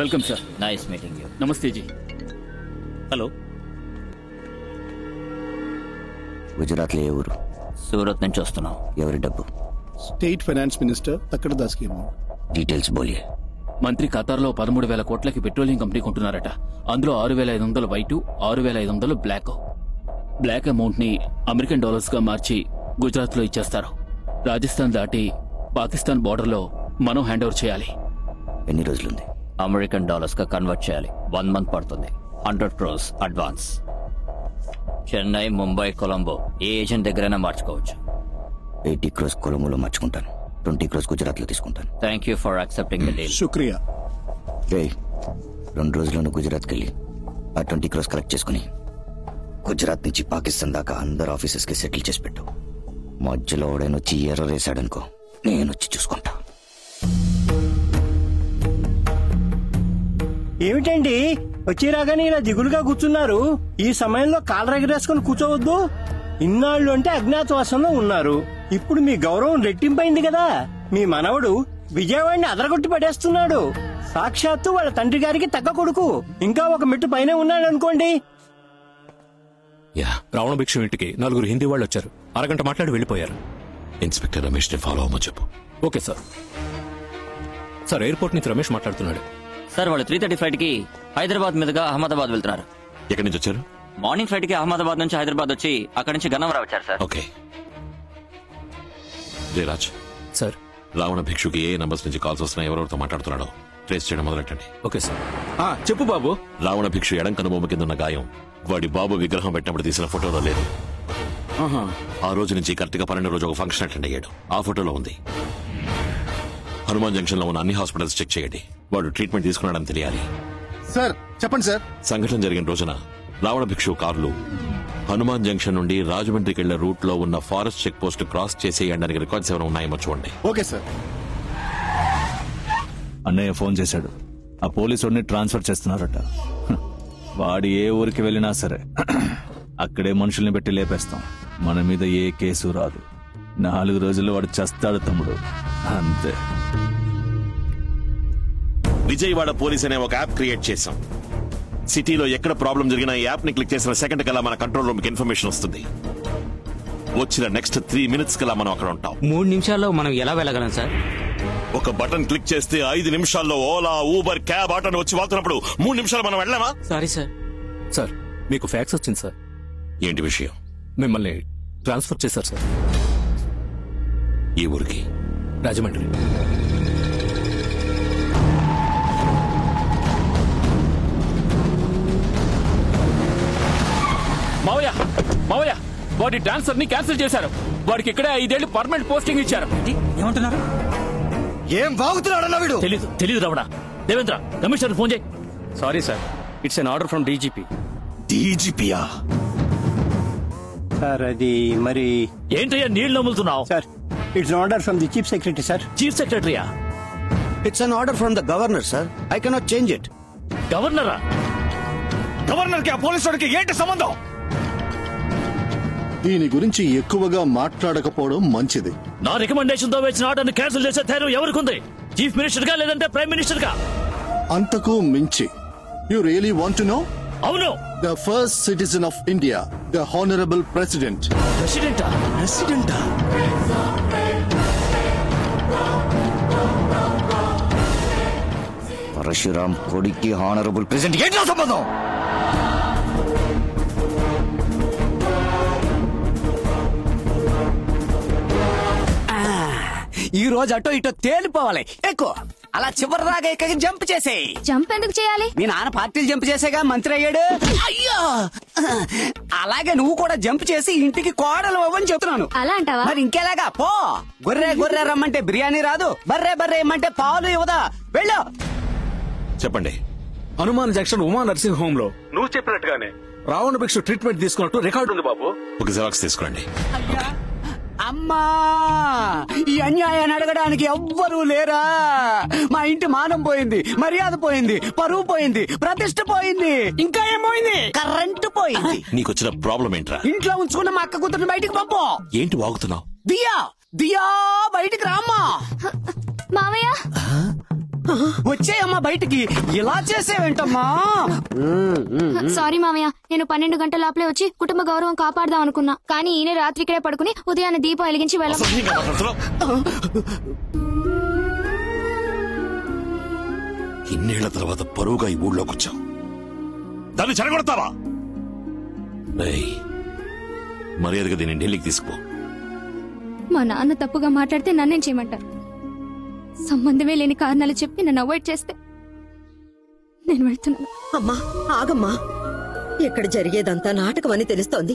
Welcome, sir. Nice meeting you. Namaste, ji. Hello. Gujarat le uru. Surat nunchi vastunna. Evari dabbu? State Finance Minister Takkardas ki amount. Details boliye. Mantri Qatarlo 13000 కోట్లకి petroleum company కొంటున్నారట. అందులో 6500 white, 6500 black. Black amount ని American dollars గా మార్చి గుజరాత్ లో ఇచ్చేస్తారు. రాజస్థాన్ దాటి Pakistan border లో మనం హ్యాండ్ ఓవర్ చేయాలి. ఎన్ని రోజులు ఉంది? అమెరికన్ డాలర్స్ గా కన్వర్ట్ చేయాలి. 1 మంత్ పడుతుంది. 100 crores అడ్వాన్స్. చెన్నై, ముంబై, కొలంబో ఏ ఏజెంట్ దగ్గరైనా మార్చుకోవచ్చు. 80 crores కొలంబోలో మార్చుకుంటాను. 20 crores గుజరాత్ లో తీసుకుంటాను. Thank you for accepting the deal. శుక్రియా. రే 2 రోజుల్లోనే గుజరాత్ కి వెళ్ళి ఆ 20 crores కలెక్ట్ చేసుకుని గుజరాత్ నుంచి పాకిస్తాన్ దాకా అందరు ఆఫీసెస్ కి సెటిల్ చేసి పెట్టు. మధ్యలో ఎవడైనా వచ్చి ఎర్ర రేసాడనుకో, నేను వచ్చి చూసుకుంటా. ఏమిటండి వచ్చి రాగానే ఇలా దిగులుగా కూర్చున్నారు? ఈ సమయంలో కాలర్ ఎగరేసుకుని కూర్చోవద్దు. ఇన్నాళ్ళు అంటే అజ్ఞాతవాసంలో ఉన్నారు, ఇప్పుడు మీ గౌరవం రెట్టింపైంది కదా. మీ మనవడు విజయవాడిని అదరగొట్టి పడేస్తున్నాడు. సాక్షాత్తు వాళ్ళ తండ్రి గారికి తగ్గ కొడుకు. ఇంకా ఒక మెట్టు పైనే ఉన్నాడు అనుకోండి. రావణ భిక్షం ఇంటికి 4 హిందీ వాళ్ళు వచ్చారు. అరగంట మాట్లాడి వెళ్ళిపోయారు. ఇన్స్పెక్టర్ రమేష్ ని ఫాలో అవ్వమని చెప్పు. Okay sir. సార్, ఎయిర్పోర్ట్ నుంచి రమేష్ మాట్లాడుతున్నాడు. సార్, వాళ్ళు 3:30 ఫ్లైట్ కి హైదరాబాద్ మీదుగా అహ్మదాబాద్ వెళ్తున్నారు. ఎక్కడి నుంచి వచ్చారు? మార్నింగ్ ఫ్లైట్ కి అహ్మదాబాద్ నుంచి హైదరాబాద్ వచ్చి అక్కడి నుంచి గన్నవరం వచ్చారు sir. Okay. Jayaraj sir, Ravana భిక్షుకి ఏ నంబర్స్ నుంచి కాల్స్ వస్తున్నాయి, ఎవరెవరితో మాట్లాడుతున్నాడో ట్రేస్ చేయడం మొదలెట్టండి. Okay sir. చెప్పు బాబు. రావణ భిక్షు ఎడం కనుబొమ్మ కింద ఉన్న గాయం వాడి బాబు విగ్రహం పెట్టినప్పుడు తీసిన ఫోటోలో లేదు. ఆ రోజు నుంచి కరెక్ట్ గా 12వ రోజు ఒక ఫంక్షన్ అటెండ్ అయ్యాడు. ఆ ఫోటోలో ఉంది. హనుమాన్ జంక్షన్ లో ఉన్న అన్ని హాస్పిటల్స్ చెక్ చేయండి. వాడు ట్రీట్మెంట్ తీసుకున్నాడని తెలియాలి. సార్ చెప్పండి సార్. సంఘటన జరిగిన రోజున రావణ భిక్షు కార్లు హనుమాన్ జంక్షన్ నుండి రాజమండ్రికి వెళ్లే రూట్ లో ఉన్న ఫారెస్ట్ చెక్ పోస్ట్ క్రాస్ చేసేయడానికి రికార్డ్స్ ఏమైనా ఉన్నాయేమో చూడండి. Okay sir. అన్నయ్య ఫోన్ చేశాడు. ఆ పోలీసుని ట్రాన్స్ఫర్ చేస్తున్నారట. వాడు ఏ ఊరికి వెళ్ళినా సరే అక్కడే మనుషుల్ని పెట్టి లేపేస్తాం. మన మీద ఏ కేసు రాదు. 4 రోజుల్లో వాడు చస్తాడు తమ్ముడు, అంతే. విజయవాడ పోలీస్ అనే ఒక యాప్ క్రియేట్ చేశాం. సిటీలో ఎక్కడ ప్రాబ్లం జరిగినా ఈ యాప్ ని క్లిక్ చేసిన సెకండ్ కల్లా మన కంట్రోల్ రూమ్ కి ఇన్ఫర్మేషన్ వస్తుంది. వచ్చిన నెక్స్ట్ 3 minutes కల్లా మనం అక్కడ ఉంటాం. 3 నిమిషాల్లో మనం ఎలా వెళ్ళగలం సార్? ఒక బటన్ క్లిక్ చేస్తే 5 నిమిషాల్లో ఓలా, ఊబర్, క్యాబ్, ఆటోని వచ్చి వాళ్తున్నప్పుడు 3 నిమిషాలు మనం వెళ్ళామా? Sorry sir. సార్, మీకు ఫ్యాక్స్ వచ్చింది సార్. ఏంటి విషయం? మిమ్మల్ని ట్రాన్స్ఫర్ చేశారు సార్. ఈ ఊరికి? రాజమండ్రి. మావయ్య వాడి డాన్సర్ ని క్యాన్సిల్ చేశారు. వాడికి ఇక్కడే 5 ఏళ్లు పర్మనెంట్ పోస్టింగ్ ఇచ్చారు. ఏమంటున్నారు? ఏం బాగుతున్నాడు? తెలీదు రావణ. దేవేంద్ర, కమిషనర్ ఫోన్ చేయి. Sorry sir, it's an order from DGP. డీజీపీయా సార్? అది మరి ఏంటయ్యా నీళ్ళు నమ్ముతున్నావు? Sir, it's order from the chief secretary sir. Chief సెక్రటరీయా? It's an order from the governor sir. I cannot change it. గవర్నరా? గవర్నర్ కి ఆ పోలీసు వాడికి ఏంటి సంబంధం? దీని గురించి ఎక్కువగా మాట్లాడకపోవడం మంచిది. నా రికమెండేషన్ తో వేసిన ఆర్డర్ని క్యాన్సిల్ చేసే ధైర్యం ఎవరికి ఉంది? చీఫ్ మినిస్టర్ గా లేదంటే ప్రైమ్ మినిస్టర్ గా? అంతకు మించి you really want to know? అవును. The first citizen of India, the honourable president. ప్రెసిడెంటా? పరశురామ్ కొడికి హానరబుల్ ప్రెసిడెంట్ ఏంటి సంబంధం? ఈ రోజు అటో ఇటో తేలిపోవాలి. ఎక్కువ అలా చివరి రాగా ఇక్కడికి జంప్ చేసేయి. జంప్ ఎందుకు చేయాలి? మీ నాన్న పార్టీలు జంప్ చేసేగా మంత్రి అయ్యాడు. అయ్యో, అలాగే నువ్వు కూడా జంప్ చేసి ఇంటికి కోడలు అవ్వని చెప్తున్నాను. అలా అంటావా? మరి ఇంకెలాగా? పో. గొర్రె గొర్రె రమ్మంటే బిర్యానీ రాదు, బర్రె బర్రె ఇమ్మంటే పాలు ఇవ్వదా. వెళ్ళు. చెప్పండి. Hanuman junction Uma nursing home లో నువ్వు చెప్పినట్టుగానే రావణ భిక్షు ట్రీట్మెంట్ తీసుకున్నట్టు రికార్డు ఉంది బాబు. ఒక జిరాక్స్ తీసుకోండి. అమ్మా, ఈ అన్యాయాన్ని అడగడానికి ఎవ్వరూ లేరా? మా ఇంటి మానం పోయింది, మర్యాద పోయింది, పరువు పోయింది, ప్రతిష్ట పోయింది, ఇంకా ఏమోయింది? కరెంటు పోయింది. నీకు వచ్చిన ప్రాబ్లం ఏంట్రా? ఇంట్లో ఉంచుకున్న మా అక్క కూతురు బయటికి పంపు. ఏంటి వాగుతున్నావు? దియా, దియా బయటికి రామ్మా. మావయ్య, వచ్చేయమ్మా బయటికి, ఇలా చేసేవేంటమ్మా? సారీ మామయ్య, నేను 12 గంటల లోపలే వచ్చి కుటుంబ గౌరవం కాపాడదాం అనుకున్నా, కానీ ఈయన రాత్రి ఇక్కడే పడుకుని ఉదయాన్నే దీపం వెలిగించి వెళ్ళాను. ఇన్నేళ్ల తర్వాత పరువుగా ఈ ఊళ్ళోకి వచ్చావు, దాన్ని చెడగొడతావా? మర్యాదగా దీన్ని ఢిల్లీకి తీసుకో. మా నాన్న తప్పుగా మాట్లాడితే నన్నేం చేయమంటారు? సంబంధమే లేని కారణాలు చెప్పి నన్ను అవాయిడ్ చేస్తే నేను వెళ్తున్నాను. అమ్మా ఆగమ్మా, ఇక్కడ జరిగేదంతా నాటకం అని తెలుస్తోంది,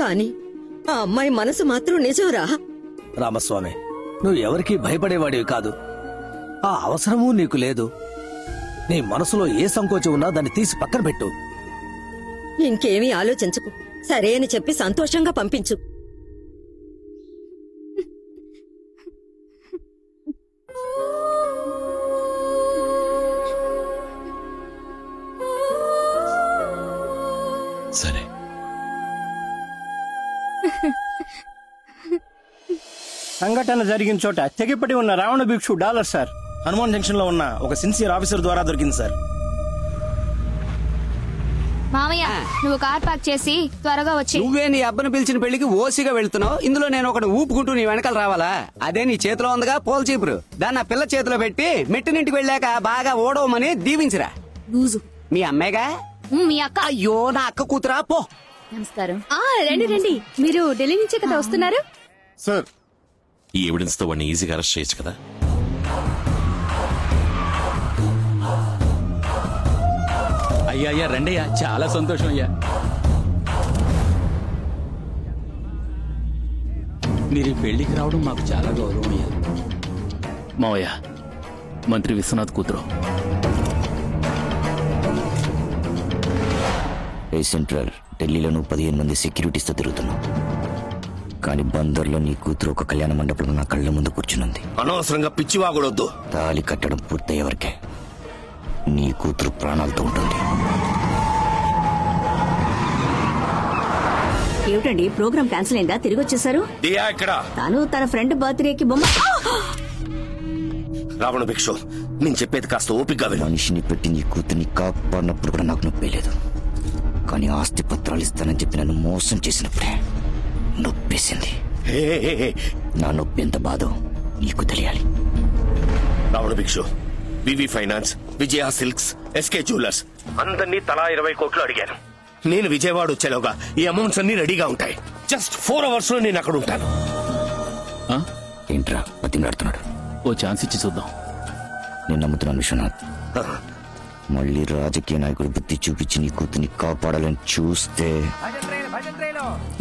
కానీ ఆ అమ్మాయి మనసు మాత్రం నిజంరా. రామస్వామి, నువ్వు ఎవరికీ భయపడేవాడివి కాదు, ఆ అవసరమూ నీకు లేదు. నీ మనసులో ఏ సంకోచం ఉన్నా దాన్ని తీసి పక్కన పెట్టు. ఇంకేమీ ఆలోచించకు, సరే అని చెప్పి సంతోషంగా పంపించు. సరే. సంఘటన జరిగిన చోట తెగిపడి ఉన్న Ravana Bhikshu dollar sir Hanuman junction లో ఉన్న ఒక సిన్సియర్ ఆఫీసర్ ద్వారా దొరికింది సార్. మామయ్య, నువ్వు కార్ పార్క్ చేసి త్వరగా వచ్చి. నువ్వే నీ అబ్బను పిలిచిన పెళ్లికి ఓసిగా వెళ్తున్నావు, ఇందులో నేను ఒకటి ఊపుకుంటూ నీ వెనకాల రావాలా? అదే నీ చేతిలో ఉందిగా పోల్ చీపురు, దాన్ని పిల్ల చేతిలో పెట్టి మెట్టినింటికి వెళ్ళాక బాగా ఓడవమని దీవించరా. మీ అమ్మాయిగా? మీ అక్క. అయ్యో నా అక్క కూతురా. పో. నమస్కారం. రండి రండి, మీరు ఢిల్లీ నుంచే కదా వస్తున్నారు? సార్, ఈ ఎవిడెన్స్ తో వాడిని ఈజీగా అరెస్ట్ చేయొచ్చు కదా. అయ్యా అయ్యా రండయ్యా, చాలా సంతోషం అయ్యా. మీరు ఈ పెళ్లికి రావడం మాకు చాలా గౌరవం అయ్యా. మావయ్య, మంత్రి విశ్వనాథ్ కూతురు. ఏ సెంట్రల్ ఢిల్లీలో నువ్వు 15 మంది సెక్యూరిటీస్తో తిరుగుతున్నావు, కానీ బందర్లో నీ కూతురు ఒక కళ్యాణ మండపంలో నా కళ్ళ ముందు కూర్చునుంది. అనవసరంగా పిచ్చి వాగొడొద్దు. తాళి కట్టడం పూర్తయ్యేవరకే నీ కూతురు ప్రాణాలతో ఉంటుంది. ఏమిటండి, ప్రోగ్రామ్ క్యాన్సిల్ అయిందా? తిరిగి వచ్చేసారు? తను తన ఫ్రెండ్ బర్త్డేకి బొమ్మ. రావణ భిక్షు, నేను చెప్పేది కాస్త ఓపికగా విను. మనిషిని పెట్టి నీ కూతుర్ని కాపాడినప్పుడు కూడా నాకు నొప్పి లేదు, కానీ ఆస్తి పత్రాలు ఇస్తానని చెప్పి నన్ను మోసం చేసినప్పుడే నొప్పేసింది. నా నొప్పి ఎంత బాధో నీకు తెలియాలి. Ravana Bhikshu, VV finance, Vijaya silks, SK jewellers అందరినీ తలా 20 కోట్లు అడిగాను. నేను విజయవాడ వచ్చేలోగా ఈ అమౌంట్స్ అన్ని రెడీగా ఉంటాయి. జస్ట్ 4 అవర్స్ లో నేను అక్కడ ఉంటాను. ఏంట్రా బతిమలాడుతున్నాడు? ఓ ఛాన్స్ ఇచ్చి చూద్దాం. నేను నమ్ముతున్నాను విశ్వనాథ్, మళ్ళీ రాజకీయ నాయకుడు బుద్ధి చూపించి నీ కూతుర్ని కాపాడాలని చూస్తే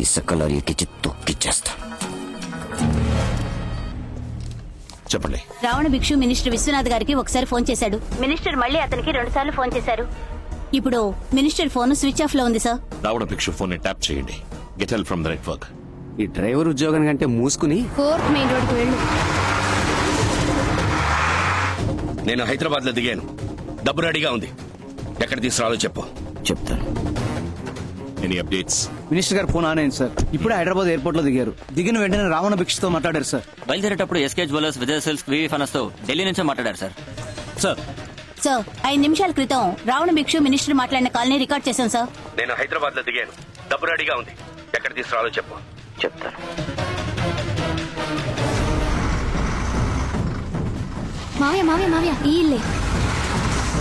ఇసుకలా ఎక్కించి తొక్కిచ్చేస్తా. చెప్పండి. రావణ భిక్షు మినిస్టర్ విశ్వనాథ్ గారికి ఒకసారి ఫోన్ చేశాడు, మినిస్టర్ మళ్ళీ అతనికి 2 సార్లు ఫోన్ చేశారు. ఇప్పుడు మినిస్టర్ ఫోన్ స్విచ్ ఆఫ్ లో ఉంది సార్. రావణ భిక్షు ఫోన్ ని ట్యాప్ చేయండి. Get help from the network. ఈ డ్రైవర్ ఉద్యోగానికి అంటే మూసుకుని 4th మెయిన్ రోడ్ కు వెళ్ళు. నేను హైదరాబాద్ లో దిగాను, డబ్బు రెడీగా ఉంది, ఎక్కడ తీసుకురాలో చెప్పు. చెప్తాను. Any updates? మినిస్టర్ గారు ఫోన్ ఆన్ అయింది సార్. ఇప్పుడే హైదరాబాద్ ఎయిర్పోర్ట్ లో దిగారు, దిగిన వెంటనే రావణ భిక్షతో మాట్లాడారు సార్. బయలుదేరేటప్పుడు SK jewellers, Vijaya silks, VV finance తో ఢిల్లీ నుంచే మాట్లాడారు సార్. సార్ సార్ 5 నిమిషాల క్రితం రావణ భిక్షు మినిస్టర్ మాట్లాడిన కాల్ని రికార్డ్ చేశాను సార్. నేను హైదరాబాద్ లో దిగాను, డబ్బు రెడీగా ఉంది, ఎక్కడ తీసుకురాలో చెప్పు. చెప్తాను. మావయ్య మావయ్య మావయ్య, ఈ ఇల్లే.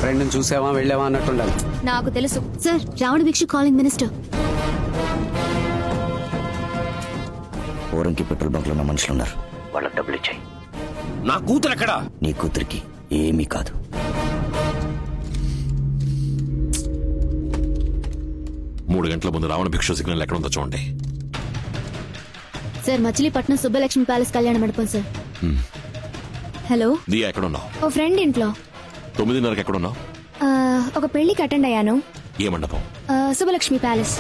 ఫ్రెండ్ని చూసావా వెళ్ళావా అన్నట్టుండాలి. నాకు తెలుసు sir. Ravana Bhikshu calling minister. ఓరంకి petrol bunk లో ఉన్న మనుషులున్నారు, వాళ్ళకి డబ్బులు ఇచ్చాయి. నా కూతురు ఎక్కడ? నీ కూతురికి ఏమీ కాదు. మూడు గంటల ముందు రావణ భిక్షు సిగ్నల్ ఎక్కడ ఉందో చూడండి సార్. మచిలీపట్నం సుబ్బలక్ష్మి ప్యాలెస్ కళ్యాణ మండపం సార్. హలో దియా, ఎక్కడ ఉన్నావు? ఓ ఫ్రెండ్ ఇంట్లో. 9:30కి ఎక్కడ ఉన్నావు? ఒక పెళ్లికి అటెండ్ అయ్యాను. ఏ మండపం? సుబ్బలక్ష్మి ప్యాలెస్.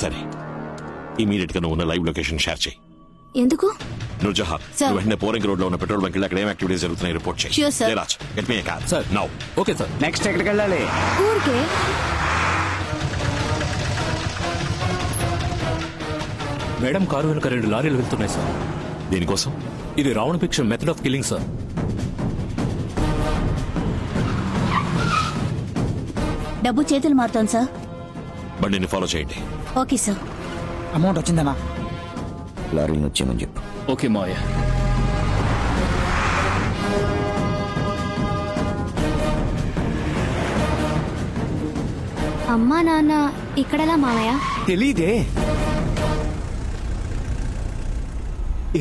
సరే, ఇమీడియట్ గా నువ్వు ఉన్న లైవ్ లొకేషన్ షేర్ చేయి. ఎందుకు? నూర్జహాన్ వెంటనే పోరంగి రోడ్ లో ఉన్న పెట్రోల్ బంక్ లో అక్కడ ఏం యాక్టివిటీస్ జరుగుతున్నాయి రిపోర్ట్ చేయి. Sure sir. Raj, get me a car sir now. Okay sir. Next ఎక్కడికి వెళ్ళాలి? ఊరికే మేడం కారు వెనుక 2 లారీలు వెళ్తున్నాయి సార్. దీనికోసం ఇది round picture method of killing sir. డబ్బు చేతులు మారుతాను సార్. బండిని ఫాలో చేయండి. Okay sir. అమౌంట్ వచ్చిందమ్మా. లారీని వచ్చేయమని చెప్పు. ఓకే మాయ. అమ్మా నాన్న ఇక్కడలా మామయ్య? తెలీదే.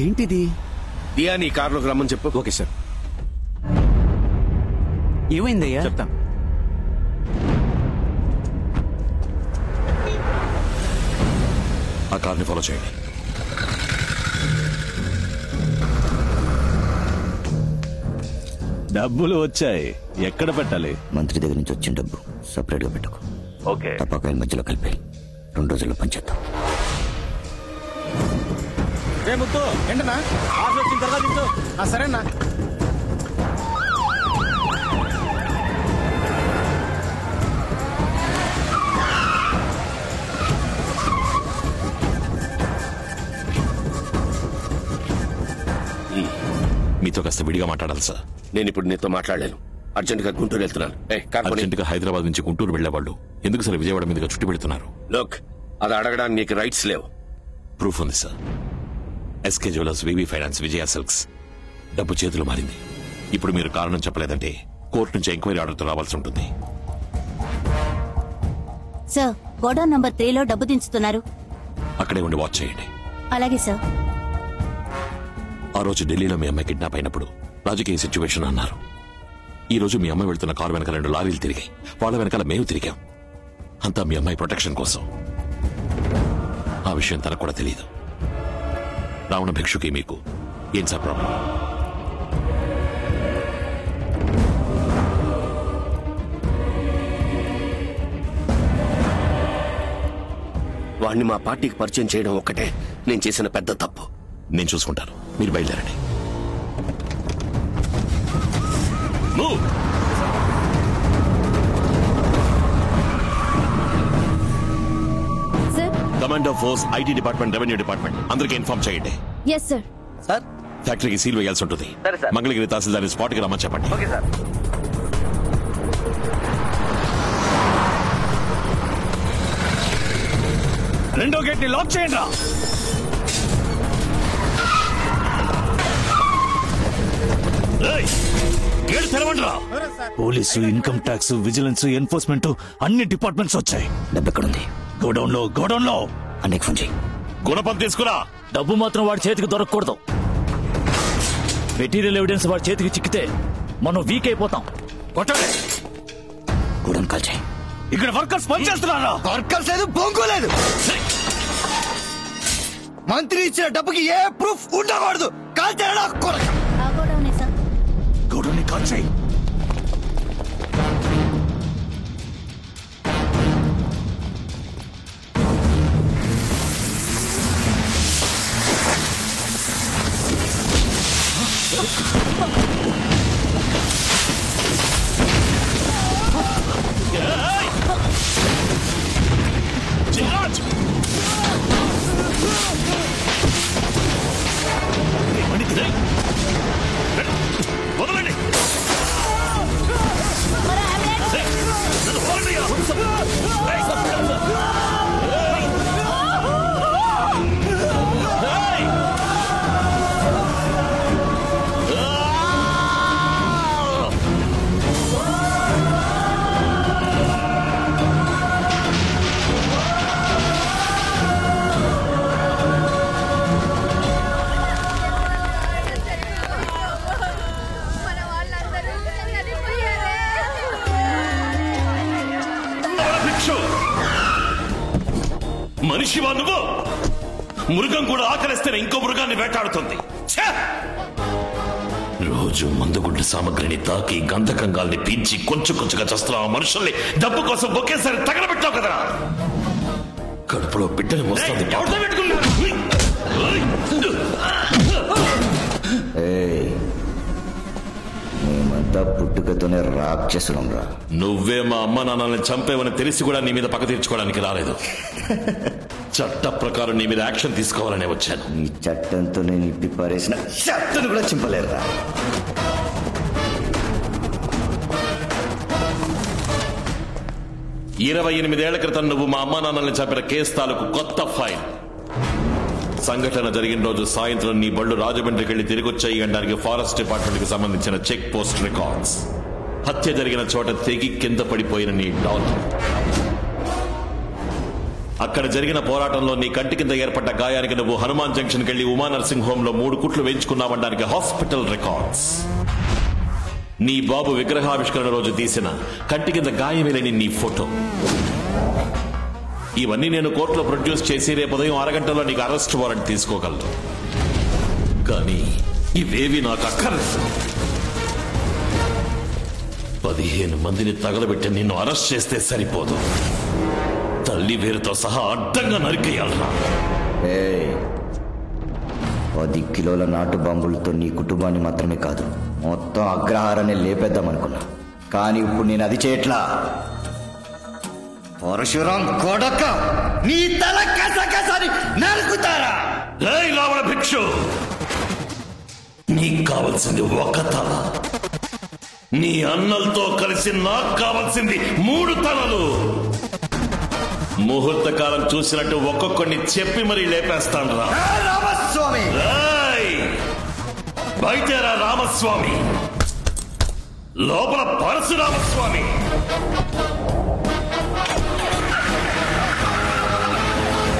ఏంటిది? దియా నీ కారులోకి రమ్మని చెప్పు. Okay sir. ఏమైందయ్యా? చెప్తాం. ఆ కార్ని ఫాలో చేయండి. డబ్బులు వచ్చాయి, ఎక్కడ పెట్టాలి? మంత్రి దగ్గర నుంచి వచ్చిన డబ్బు సపరేట్ గా పెట్టకు. ఓకే. తప్పకాయల మధ్యలో కలిపి 2 రోజుల్లో పంచేద్దాం. సరేనా? మీతో కాస్త విడిగా మాట్లాడాలి సార్. నేను ఇప్పుడు నీతో మాట్లాడలేను. అర్జెంట్ గా గుంటూరు వెళ్తున్నాను. హైదరాబాద్ నుంచి గుంటూరు వెళ్లేవాళ్ళు ఎందుకు సార్ విజయవాడ మీదగా చుట్టి పెడుతున్నారు? లోక్, అది అడగడానికి నీకు రైట్స్ లేవు. ప్రూఫ్ ఉంది sir. SK jewellers, VV finance, Vijaya silks డబ్బు చేతులు మారింది. ఇప్పుడు మీరు కారణం చెప్పలేదంటే కోర్టు నుంచి ఎంక్వైరీ ఆర్డర్తో రావాల్సి ఉంటుంది. సార్, గోడౌన్ నంబర్ 3లో డబ్బు దించుతున్నారు. అక్కడే ఉండి వాచ్ చేయండి. అలాగే సార్. ఆ రోజు ఢిల్లీలో మీ అమ్మాయి కిడ్నాప్ అయినప్పుడు రాజకీయ సిచ్యువేషన్ అన్నారు. ఈ రోజు మీ అమ్మాయి వెళ్తున్న కారు వెనక 2 లారీలు తిరిగాయి. వాళ్ళ వెనకాల మేము తిరిగాం. అంతా మీ అమ్మాయి ప్రొటెక్షన్ కోసం. ఆ విషయం తనకు కూడా తెలియదు. రావణ భిక్షుకి మీకు ఏం సార్ ప్రాబ్లం? వాణ్ణి మా పార్టీకి పరిచయం చేయడం ఒక్కటే నేను చేసిన పెద్ద తప్పు. నేను చూసుకుంటాను, మీరు బయలుదేరండి. Command of force, IT department, revenue department అందరికీ ఇన్ఫార్మ్ చేయండి. ఫ్యాక్టరీకి సీల్ వేయాల్సి ఉంటుంది. మంగళగిరి తహసీల్దార్ స్పాట్ కి రమ్మని చెప్పండి. రెండో గేట్ ని లాక్ చేయండి. Police, income tax, vigilance, enforcement అన్ని డిపార్ట్మెంట్స్ వచ్చాయి. డబ్బు ఎక్కడ ఉంది? గోడౌన్ లో. అన్నీ ఫోన్ చేయి. గుణపం తీసుకురా. డబ్బు మాత్రం వాడి చేతికి దొరకకూడదు. మెటీరియల్ ఎవిడెన్స్ వాడి చేతికి చిక్కితే మనం వీక్ అయిపోతాం. కొట్టండి. గోడౌన్ కాల్ చేయి. ఇక్కడ వర్కర్స్ పనిచేస్తున్నారా? వర్కర్స్ లేదు, బొంగు లేదు. మంత్రి ఇచ్చిన డబ్బుకి ఏ ప్రూఫ్ ఉండకూడదు. కాల్ చేయడా? గోడౌన్ కాల్ చేయి. మనిషివా నువ్వు? మృగం కూడా ఆకలిస్తేనే ఇంకో మృగాన్ని వేటాడుతుంది. రోజు మందుగుండు సామగ్రిని తాకి గంధకంగాల్ని పీల్చి కొంచెం కొంచెంగా చేస్తున్న ఆ మనుషుల్ని డబ్బు కోసం ఒకేసారి తగలబెట్టావు కదా. కడుపులో బిడ్డలు వస్తుంది. మేమంత అంతా పుట్టుకతోనే రాప్ చేస్తున్నాం రా. నువ్వే మా అమ్మ నాన్నల్ని చంపేవని తెలిసి కూడా నీ మీద పక్క తీర్చుకోవడానికి రాలేదు. చట్ట ప్రకారం నీ మీద యాక్షన్ తీసుకోవాలనే వచ్చాను. ఈ చట్టంతో నేను ఇప్పి పారేసిన చట్టను కూడా చింపలేదురా. ఇరవై 28 ఏళ్ల క్రితం నువ్వు మా అమ్మ నాన్నల్ని చంపిన కేసు తాలూకు కొత్త ఫైల్. సంఘటన జరిగిన రోజు సాయంత్రం నీ బళ్ళు రాజమండ్రికి వెళ్లి తిరిగి వచ్చాయి అనడానికి ఫారెస్ట్ డిపార్ట్మెంట్ కి సంబంధించిన చెక్ పోస్ట్ రికార్డ్స్, హత్య జరిగిన చోట తెగి కింద పడిపోయిన నీ డాటర్, అక్కడ జరిగిన పోరాటంలో నీ కంటి కింద ఏర్పడ్డ గాయానికి నువ్వు హనుమాన్ జంక్షన్కి వెళ్లి ఉమా నర్సింగ్ హోమ్ లో 3 కోట్లు వేయించుకున్నావనడానికి హాస్పిటల్ రికార్డ్స్, నీ బాబు విగ్రహావిష్కరణ రోజు తీసిన కంటి కింద గాయమే లేని నీ ఫోటో, ఇవన్నీ నేను కోర్టులో ప్రొడ్యూస్ చేసి రేపు ఉదయం 6 గంటల్లో నీకు అరెస్ట్ వారెంట్ తీసుకోగలను. కానీ ఇవేవి నాకు అక్కర్లేదు. 15 మందిని తగలబెట్టి నిన్ను అరెస్ట్ చేస్తే సరిపోదు, తల్లి వేరుతో సహా అడ్డంగా నరికేయాలరా. 10 కిలోల నాటు బాంబులతో నీ కుటుంబాన్ని మాత్రమే కాదు మొత్తం అగ్రహారాన్ని లేపేద్దామనుకున్నా. కానీ ఇప్పుడు నేను అది చేయట్లా. పరశురాం కొడక, నీ తల కసకసారి నరుకుతారా? రేయ్ లావణ భిక్షు, నీకు కావాల్సింది ఒక తల, నీ అన్నలతో కలిసి నాకు కావాల్సింది 3 తలలు. ముహూర్త కాలం చూసినట్టు ఒక్కొక్కడిని చెప్పి మరీ లేపేస్తాను రా. రామస్వామి బయటరా, రామస్వామి లోపల పరశురామస్వామి.